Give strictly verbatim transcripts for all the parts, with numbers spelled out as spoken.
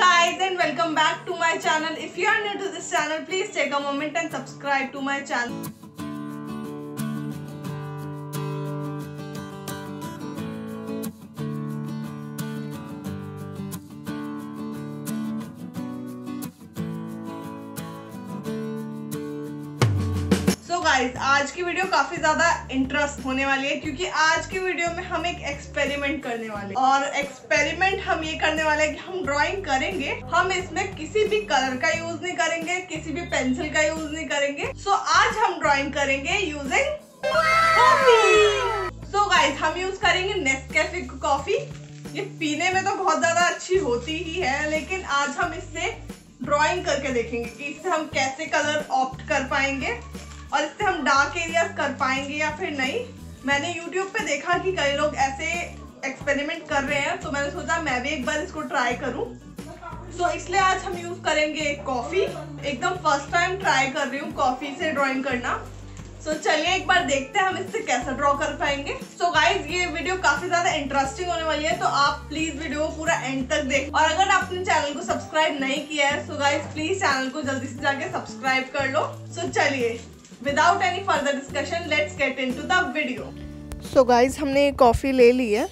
guys and welcome back to my channel. If you are new to this channel, please take a moment and subscribe to my channel. So guys, आज की video काफी ज्यादा interest होने वाली है क्योंकि आज की वीडियो में हम एक एक्सपेरिमेंट करने वाले हैं और एक्सपेरिमेंट हम ये करने वाले हैं कि हम ड्राइंग करेंगे, हम इसमें किसी भी कलर का यूज नहीं करेंगे, किसी भी पेंसिल का यूज नहीं करेंगे। सो so, आज हम ड्राइंग करेंगे यूजिंग कॉफी। सो गाइज हम यूज करेंगे नेस्कैफे कॉफी। ये पीने में तो बहुत ज्यादा अच्छी होती ही है, लेकिन आज हम इससे ड्रॉइंग करके देखेंगे कि इससे हम कैसे कलर ऑप्ट कर पाएंगे और इससे हम डार्क एरियाज कर पाएंगे या फिर नहीं। मैंने YouTube पे देखा कि कई लोग ऐसे एक्सपेरिमेंट कर रहे हैं, तो मैंने सोचा मैं भी एक बार इसको ट्राई करूं। सो so, इसलिए आज हम यूज़ करेंगे कॉफ़ी। एकदम फर्स्ट टाइम ट्राई कर रही हूँ कॉफ़ी से ड्राइंग करना। सो so, चलिए एक बार देखते हैं हम इससे कैसा ड्रॉ कर पाएंगे। सो so, गाइज ये वीडियो काफ़ी ज़्यादा इंटरेस्टिंग होने वाली है, तो आप प्लीज़ वीडियो को पूरा एंड तक देखें। और अगर आपने चैनल को सब्सक्राइब नहीं किया है, सो गाइज प्लीज़ चैनल को जल्दी से जाके सब्सक्राइब कर लो। सो so, चलिए Without any further discussion, let's get into the video. So guys, हमने कॉफ़ी ले ली है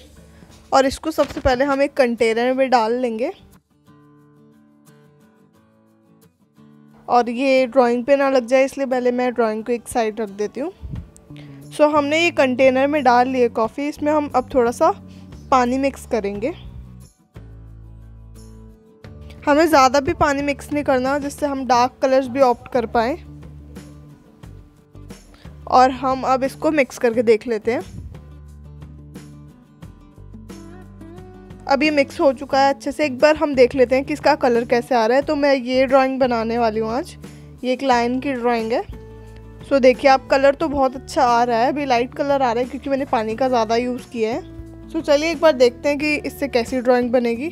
और इसको सबसे पहले हम एक कंटेनर में डाल लेंगे और ये ड्राइंग पे ना लग जाए इसलिए पहले मैं ड्राइंग को एक साइड रख देती हूँ। सो so, हमने ये कंटेनर में डाल लिए कॉफ़ी। इसमें हम अब थोड़ा सा पानी मिक्स करेंगे। हमें ज़्यादा भी पानी मिक्स नहीं करना जिससे हम डार्क कलर्स भी ऑप्ट कर पाएँ। और हम अब इसको मिक्स करके देख लेते हैं। अब ये मिक्स हो चुका है अच्छे से। एक बार हम देख लेते हैं कि इसका कलर कैसे आ रहा है। तो मैं ये ड्राइंग बनाने वाली हूँ आज। ये एक लाइन की ड्राइंग है। सो देखिए आप, कलर तो बहुत अच्छा आ रहा है, अभी लाइट कलर आ रहा है क्योंकि मैंने पानी का ज़्यादा यूज़ किया है। सो चलिए एक बार देखते हैं कि इससे कैसी ड्राइंग बनेगी।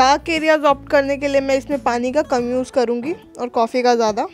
डार्क एरियाज ऑप्ट करने के लिए मैं इसमें पानी का कम यूज़ करूँगी और कॉफ़ी का ज़्यादा।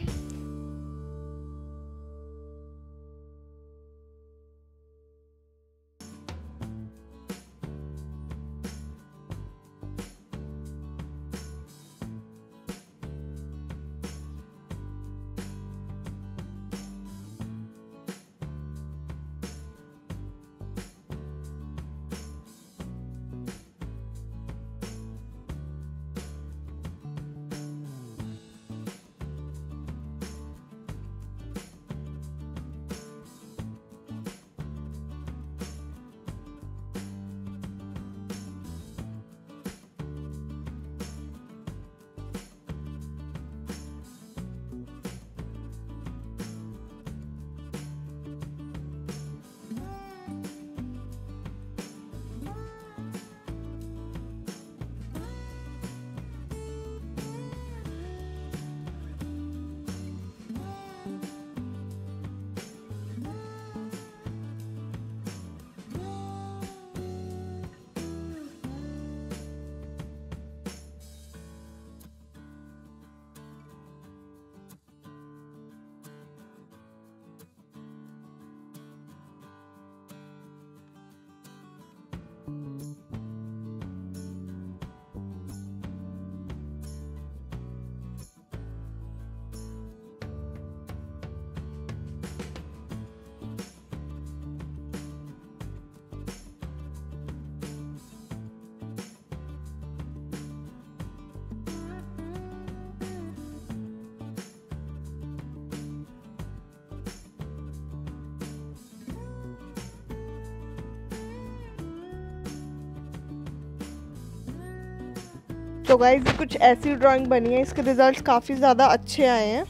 तो गाइज कुछ ऐसी ड्राइंग बनी है। इसके रिजल्ट्स काफ़ी ज़्यादा अच्छे आए हैं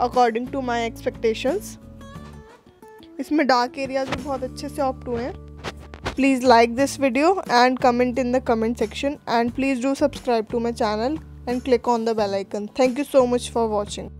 अकॉर्डिंग टू माय एक्सपेक्टेशंस। इसमें डार्क एरियाज भी बहुत अच्छे से ऑप्ट हुए हैं। Please like this video and comment in the comment section and please do Subscribe to my channel and click on the bell icon. Thank you so much for watching.